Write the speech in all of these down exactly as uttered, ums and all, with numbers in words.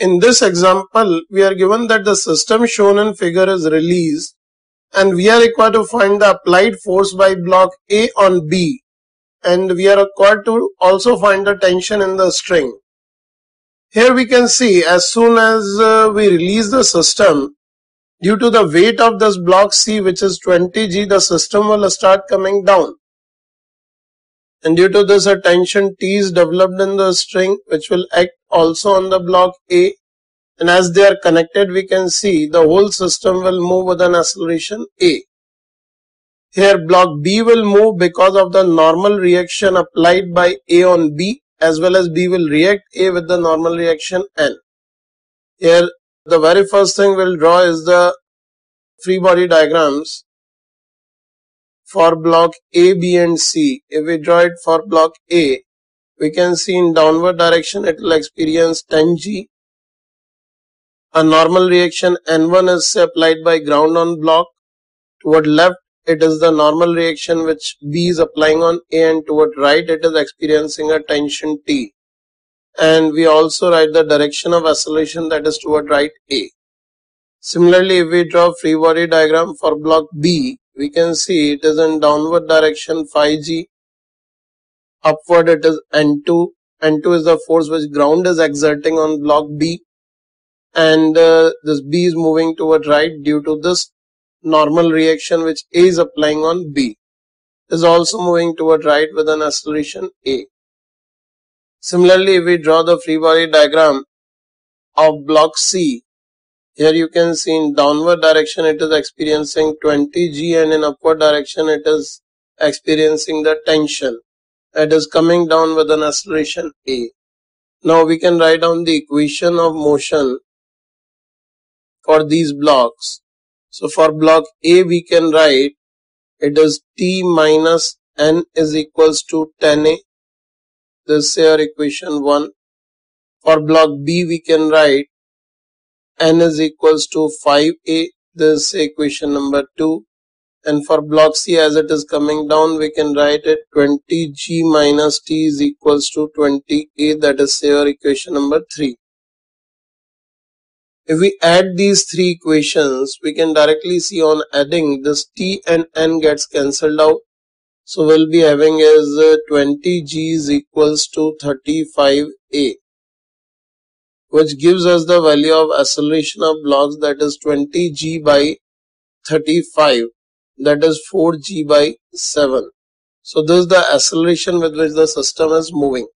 In this example, we are given that the system shown in figure is released and we are required to find the applied force by block A on B, and we are required to also find the tension in the string. Here we can see as soon as uh, we release the system, due to the weight of this block C, which is twenty G, the system will start coming down. And due to this, a tension T is developed in the string, which will act also on the block A. And as they are connected, we can see the whole system will move with an acceleration A. Here, block B will move because of the normal reaction applied by A on B, as well as B will react A with the normal reaction N. Here, the very first thing we'll draw is the free body diagrams for block A, B and C. If we draw it for block A, we can see in downward direction it will experience ten G. A normal reaction N one is applied by ground on block. Toward left, it is the normal reaction which B is applying on A, and toward right, it is experiencing a tension T. And we also write the direction of acceleration, that is toward right A. Similarly, if we draw free body diagram for block B, we can see it is in downward direction five G, upward it is N two. N two is the force which ground is exerting on block B, and uh, this B is moving toward right due to this normal reaction which A is applying on B. It is also moving toward right with an acceleration A. Similarly, if we draw the free body diagram of block C, here you can see in downward direction it is experiencing twenty G, and in upward direction it is experiencing the tension. It is coming down with an acceleration A. Now we can write down the equation of motion for these blocks. So for block A we can write it is T minus N is equals to ten A. This here equation one. For block B we can write N is equals to five A. This equation number two. And for block C, as it is coming down, we can write it twenty G minus T is equals to twenty A. That is here equation number three. If we add these three equations, we can directly see on adding this T and N gets cancelled out. So we'll be having is uh, twenty G is equals to thirty-five A, which gives us the value of acceleration of blocks, that is twenty G by thirty-five, that is four G by seven. So this is the acceleration with which the system is moving.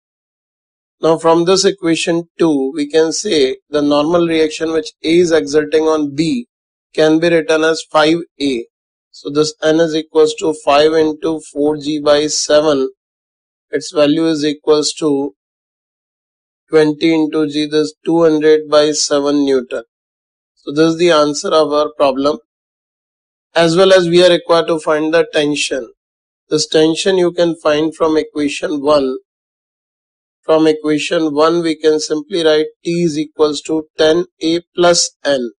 Now from this equation two, we can say the normal reaction which A is exerting on B can be written as five A. So this N is equals to five into four G by seven. Its value is equals to twenty into G, this is two hundred by seven Newton. So this is the answer of our problem. As well as we are required to find the tension. This tension you can find from equation one. From equation one we can simply write T is equals to ten A plus N.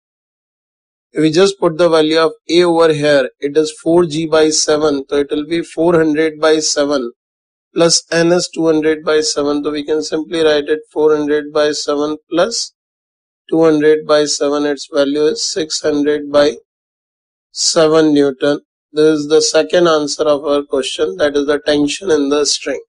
If we just put the value of A over here, it is four G by seven, so it will be four hundred by seven, plus N is two hundred by seven, so we can simply write it four hundred by seven plus two hundred by seven, its value is six hundred by seven Newton. This is the second answer of our question, that is the tension in the string.